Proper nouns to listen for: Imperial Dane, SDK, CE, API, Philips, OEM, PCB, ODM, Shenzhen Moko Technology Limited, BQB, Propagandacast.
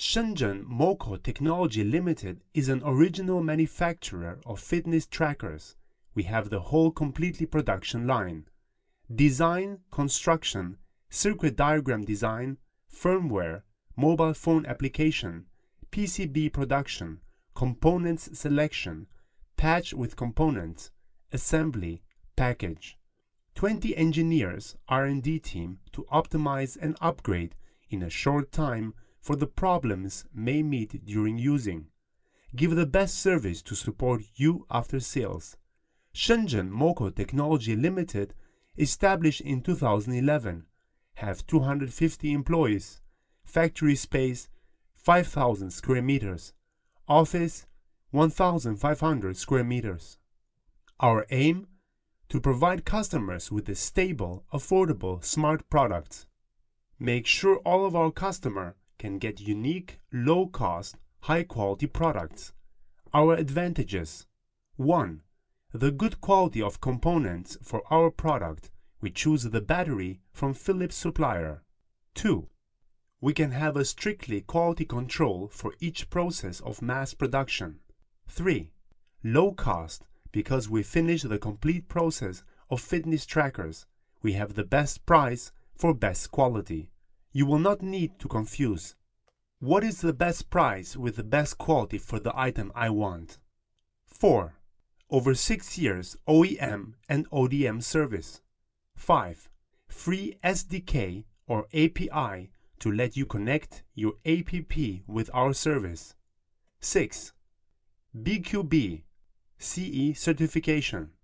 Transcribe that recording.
Shenzhen Moko Technology Limited is an original manufacturer of fitness trackers. We have the whole completely production line: design, construction, circuit diagram design, firmware, mobile phone application, PCB production, components selection, patch with components, assembly, package. 20 engineers, R&D team to optimize and upgrade in a short time for the problems may meet during using. Give the best service to support you after sales. Shenzhen Moko Technology Limited, established in 2011, have 250 employees, factory space 5,000 square meters, office 1,500 square meters. Our aim: to provide customers with a stable, affordable, smart product. Make sure all of our customers can get unique, low-cost, high-quality products. Our advantages: 1. The good quality of components for our product. We choose the battery from Philips supplier. 2. We can have a strictly quality control for each process of mass production. 3. Low cost, because we finish the complete process of fitness trackers. We have the best price for best quality. You will not need to confuse. What is the best price with the best quality for the item I want? 4. Over 6 years OEM and ODM service. 5. Free SDK or API to let you connect your app with our service. 6. BQB, CE certification.